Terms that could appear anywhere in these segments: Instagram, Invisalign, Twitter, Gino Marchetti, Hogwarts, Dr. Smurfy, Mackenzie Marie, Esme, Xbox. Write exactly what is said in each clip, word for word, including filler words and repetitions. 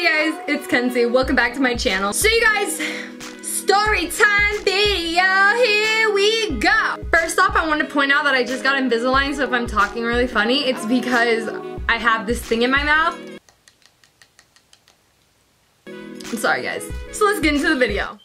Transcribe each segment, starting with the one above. Hey guys, it's Kenzie. Welcome back to my channel. So you guys, story time video, here we go. First off, I want to point out that I just got Invisalign, so if I'm talking really funny, it's because I have this thing in my mouth. I'm sorry guys. So let's get into the video.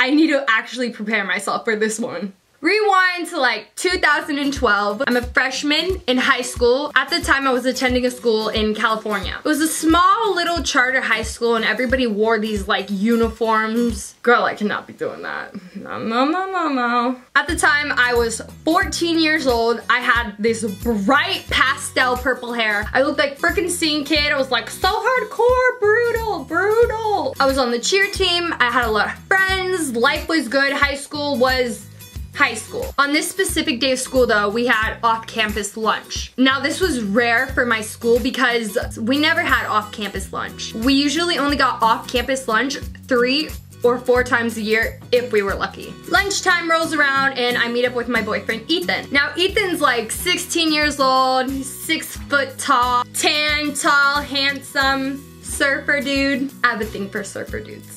I need to actually prepare myself for this one. Rewind to like two thousand twelve. I'm a freshman in high school. At the time I was attending a school in California. It was a small little charter high school and everybody wore these like uniforms. Girl, I cannot be doing that. No, no, no, no, no. At the time I was fourteen years old. I had this bright pastel purple hair. I looked like frickin' scene kid. I was like so hardcore, brutal, brutal. I was on the cheer team. I had a lot of friends. Life was good. High school was high school. On this specific day of school though, we had off-campus lunch. Now this was rare for my school because we never had off-campus lunch. We usually only got off-campus lunch three or four times a year if we were lucky. Lunchtime rolls around and I meet up with my boyfriend Ethan. Now Ethan's like sixteen years old, he's six foot tall, tan, tall, handsome, surfer dude. I have a thing for surfer dudes.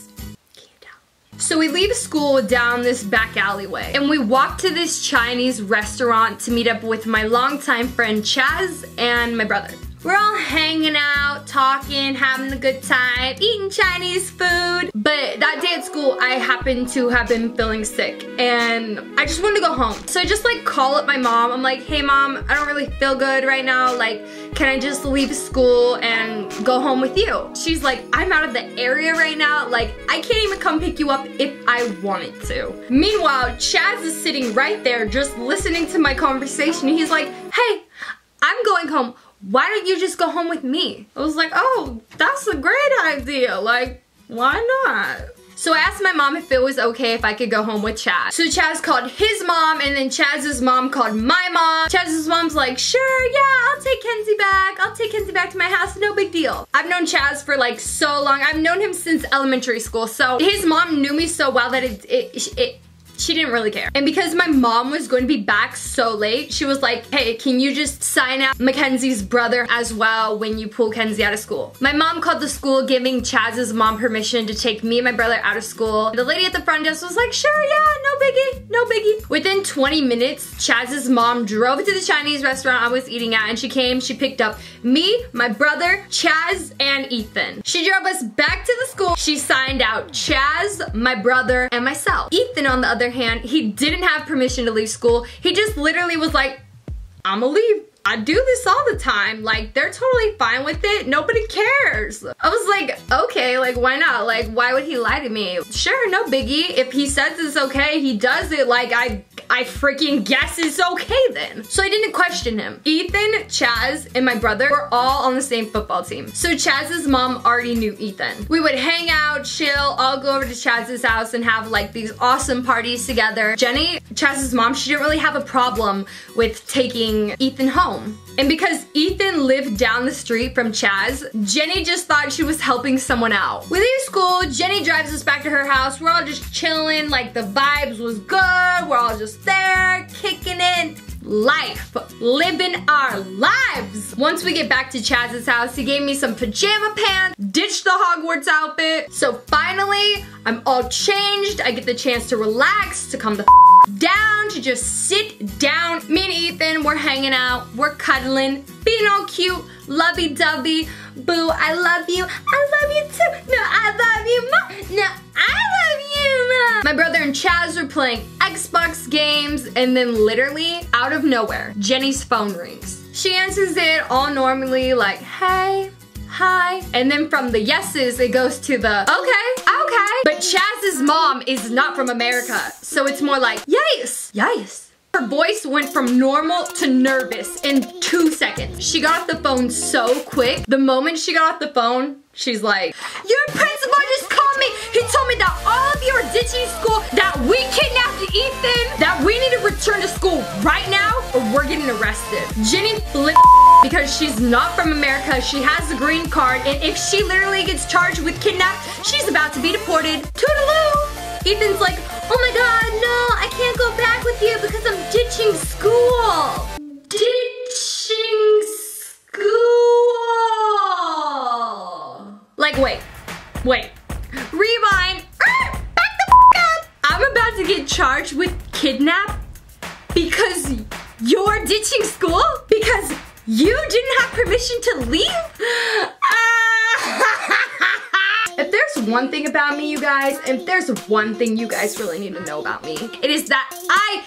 So we leave school down this back alleyway and we walk to this Chinese restaurant to meet up with my longtime friend Chaz and my brother. We're all hanging out, talking, having a good time, eating Chinese food. But that day at school, I happened to have been feeling sick and I just wanted to go home. So I just like call up my mom. I'm like, hey mom, I don't really feel good right now. Like, can I just leave school and go home with you? She's like, I'm out of the area right now. Like, I can't even come pick you up if I wanted to. Meanwhile, Chaz is sitting right there just listening to my conversation. He's like, hey, I'm going home. Why don't you just go home with me? I was like, oh, that's a great idea. Like, why not? So I asked my mom if it was okay if I could go home with Chaz. So Chaz called his mom and then Chaz's mom called my mom. Chaz's mom's like, sure, yeah, I'll take Kenzie back. I'll take Kenzie back to my house, no big deal. I've known Chaz for like so long. I've known him since elementary school. So his mom knew me so well that it, it, it she didn't really care. And because my mom was going to be back so late, she was like, hey, can you just sign out Mackenzie's brother as well when you pull Kenzie out of school? My mom called the school giving Chaz's mom permission to take me and my brother out of school. The lady at the front desk was like, sure, yeah, no biggie, no biggie. Within twenty minutes, Chaz's mom drove to the Chinese restaurant I was eating at and she came, she picked up me, my brother, Chaz, and Ethan. She drove us back to the school. She signed out Chaz, my brother, and myself. Ethan, on the other hand, he didn't have permission to leave school. He just literally was like, I'ma leave. I do this all the time. Like, they're totally fine with it. Nobody cares. I was like, okay, like, why not? Like, why would he lie to me? Sure, no biggie. If he says it's okay, he does it. Like, I I freaking guess it's okay then. So I didn't question him. Ethan, Chaz, and my brother were all on the same football team. So Chaz's mom already knew Ethan. We would hang out, chill, all go over to Chaz's house and have like these awesome parties together. Jenny, Chaz's mom, she didn't really have a problem with taking Ethan home. And because Ethan lived down the street from Chaz, Jenny just thought she was helping someone out. We leave school, Jenny drives us back to her house. We're all just chilling, like the vibes was good. We're all just there, kicking in life, living our lives. Once we get back to Chaz's house, he gave me some pajama pants, ditched the Hogwarts outfit. So finally, I'm all changed. I get the chance to relax, to come the f down, to just sit down. Me and Ethan, we're hanging out, we're cuddling, being all cute, lovey-dovey. Boo, I love you. I love you too. No, I love you, Mom. No, I love you, Mom. My brother and Chaz were playing Xbox games, and then literally, out of nowhere, Jenny's phone rings. She answers it all normally, like, hey, hi. And then from the yeses, it goes to the, okay, okay. But Chaz's mom is not from America, so it's more like, yes, yes. Her voice went from normal to nervous in two seconds. She got off the phone so quick. The moment she got off the phone, she's like, your principal just called me. He told me that all of you are ditching school, that we kidnapped Ethan, that we need to return to school right now or we're getting arrested. Jenny flipped because she's not from America. She has a green card. And if she literally gets charged with kidnap, she's about to be deported. Toodaloo. Ethan's like, oh my god, no, I can't go back with you because I'm ditching school. Ditching school. like, wait, wait, rewind, ah, back the f up. I'm about to get charged with kidnap because you're ditching school? Because you didn't have permission to leave? Ah. If there's one thing about me, you guys, if there's one thing you guys really need to know about me, it is that I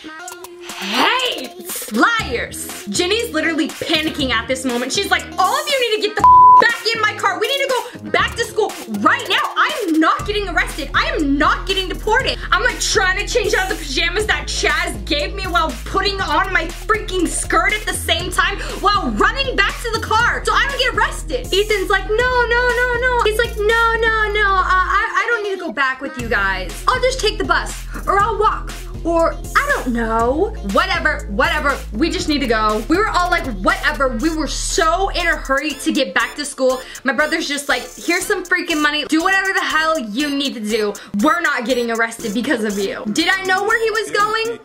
hate liars. Jenny's literally panicking at this moment. She's like, all of you need to get the back in my car. We need to go back to school right now. I'm not getting arrested. I am not getting deported. I'm like trying to change out the pajamas that Chaz gave me while putting on my freaking skirt at the same time while running back to the car so I don't get arrested. Ethan's like, no, no, no, no. He's like, no, no, no. Uh, I, I don't need to go back with you guys. I'll just take the bus or I'll walk. Or I don't know. Whatever, whatever, we just need to go. We were all like, whatever. We were so in a hurry to get back to school. My brother's just like, here's some freaking money. Do whatever the hell you need to do. We're not getting arrested because of you. Did I know where he was going?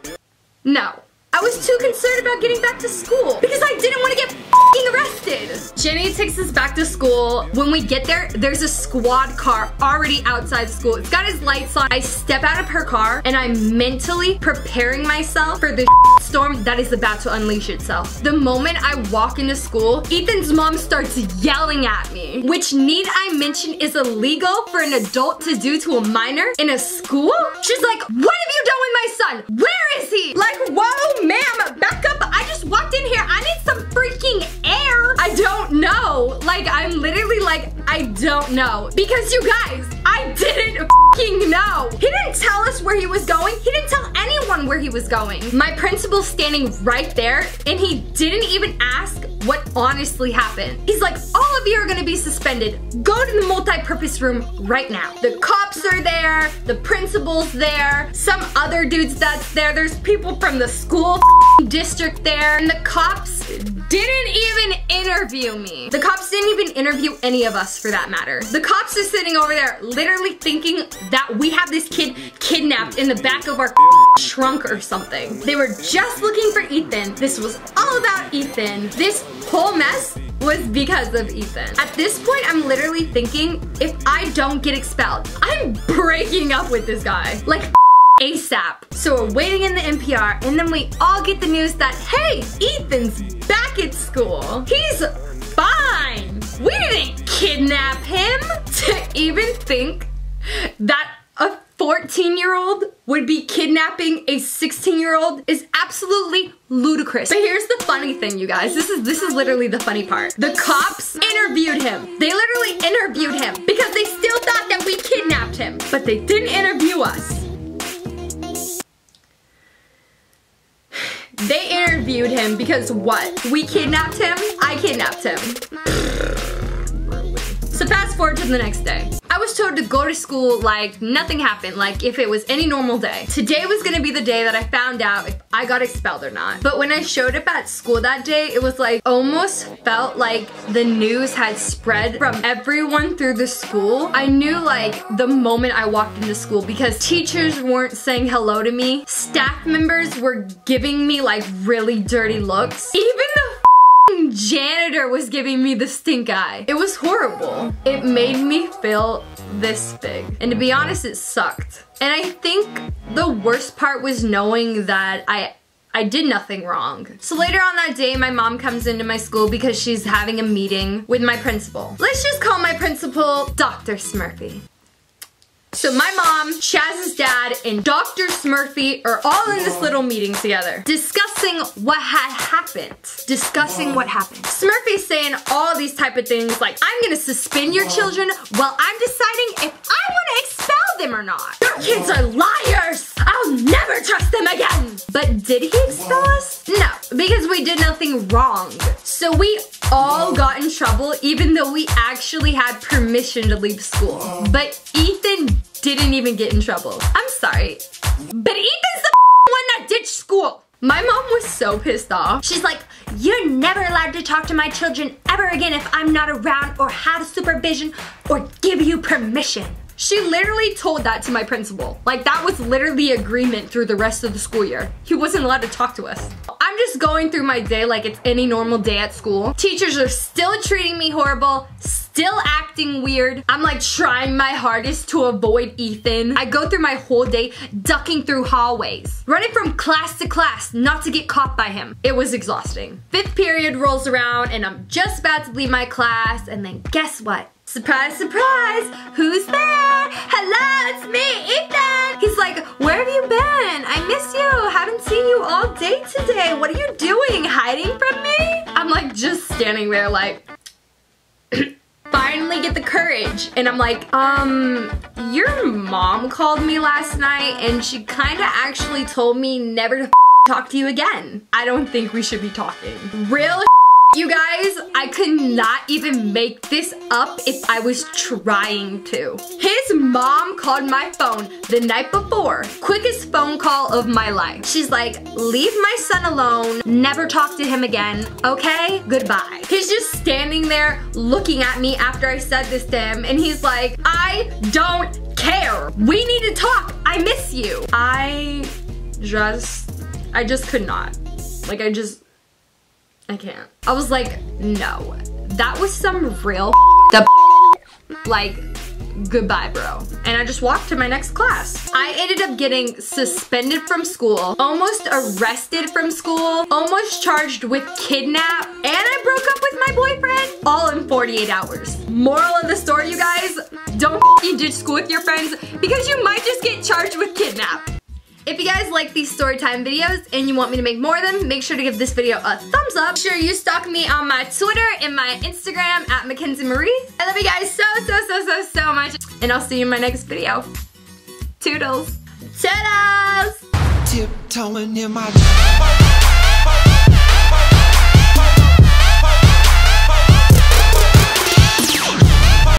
No. I was too concerned about getting back to school because I didn't want to get f***ing arrested. Jenny takes us back to school. When we get there, there's a squad car already outside school. It's got its lights on. I step out of her car and I'm mentally preparing myself for the storm that is about to unleash itself. The moment I walk into school, Ethan's mom starts yelling at me, which need I mention is illegal for an adult to do to a minor in a school? She's like, what have you done with my son? Where is he? Like, whoa. Ma'am, back up, I just walked in here. I need some freaking air. I don't know. Like, I'm literally like, I don't know. Because you guys, I didn't f***ing know. He didn't tell us where he was going. He didn't tell anyone where he was going. My principal's standing right there and he didn't even ask what honestly happened. He's like, all of you are gonna be suspended. Go to the multi-purpose room right now. The cops are there, the principal's there, some other dudes that's there. There's people from the school district there, and the cops didn't even interview me. The cops didn't even interview any of us for that matter. The cops are sitting over there literally thinking that we have this kid kidnapped in the back of our trunk or something. They were just looking for Ethan. This was all about Ethan. This whole mess was because of Ethan. At this point, I'm literally thinking, if I don't get expelled, I'm breaking up with this guy. Like, ASAP. So we're waiting in the N P R, and then we all get the news that, hey, Ethan's back at school. He's fine. We didn't kidnap him. To even think that a fourteen-year-old would be kidnapping a sixteen-year-old is absolutely ludicrous. But here's the funny thing, you guys. This is this is literally the funny part. The cops interviewed him. They literally interviewed him because they still thought that we kidnapped him, but they didn't interview us. They interviewed him because what? We kidnapped him? I kidnapped him. So fast forward to the next day. I was told to go to school like nothing happened, like if it was any normal day. Today was gonna be the day that I found out if I got expelled or not. But when I showed up at school that day, it was like, almost felt like the news had spread from everyone through the school. I knew like the moment I walked into school because teachers weren't saying hello to me. Staff members were giving me like really dirty looks. Even the janitor was giving me the stink eye. It was horrible. It made me feel this big. And to be honest, it sucked. And I think the worst part was knowing that I I did nothing wrong. So later on that day, my mom comes into my school because she's having a meeting with my principal. Let's just call my principal Doctor Smurfy. So my mom, Chaz's dad, and Doctor Smurfy are all in this little meeting together, discussing what had happened. Discussing what happened. Smurfy's saying all these type of things like, I'm gonna suspend your children while I'm deciding if I wanna expel them or not. Your kids are liars! I'll never trust them again! But did he expel us? No, because we did nothing wrong. So we all got in trouble even though we actually had permission to leave school. But Ethan didn't even get in trouble. I'm sorry. But Ethan's the one that ditched school. My mom was so pissed off. She's like, you're never allowed to talk to my children ever again if I'm not around or have supervision or give you permission. She literally told that to my principal. Like, that was literally agreement through the rest of the school year. He wasn't allowed to talk to us. I'm just going through my day like it's any normal day at school. Teachers are still treating me horrible, still acting weird. I'm like trying my hardest to avoid Ethan. I go through my whole day ducking through hallways, running from class to class not to get caught by him. It was exhausting. Fifth period rolls around and I'm just about to leave my class, and then guess what? Surprise, surprise, who's there? Hello, it's me, Ethan. He's like, where have you been? I miss you, haven't seen you all day today. What are you doing, hiding from me? I'm like just standing there like, finally get the courage. And I'm like, um, your mom called me last night and she kinda actually told me never to f talk to you again. I don't think we should be talking. Real You guys, I could not even make this up if I was trying to. His mom called my phone the night before. Quickest phone call of my life. She's like, leave my son alone. Never talk to him again, okay? Goodbye. He's just standing there looking at me after I said this to him, and he's like, I don't care. We need to talk. I miss you. I just, I just could not. Like, I just... I can't. I was like, no. That was some real up, like, goodbye, bro. And I just walked to my next class. I ended up getting suspended from school, almost arrested from school, almost charged with kidnap, and I broke up with my boyfriend, all in forty-eight hours. Moral of the story, you guys, don't f***ing ditch school with your friends because you might just get charged with kidnap. If you guys like these storytime videos and you want me to make more of them, make sure to give this video a thumbs up. Make sure you stalk me on my Twitter and my Instagram at Mackenzie Marie. I love you guys so, so, so, so, so much. And I'll see you in my next video. Toodles. Toodles! Tiptoeing in my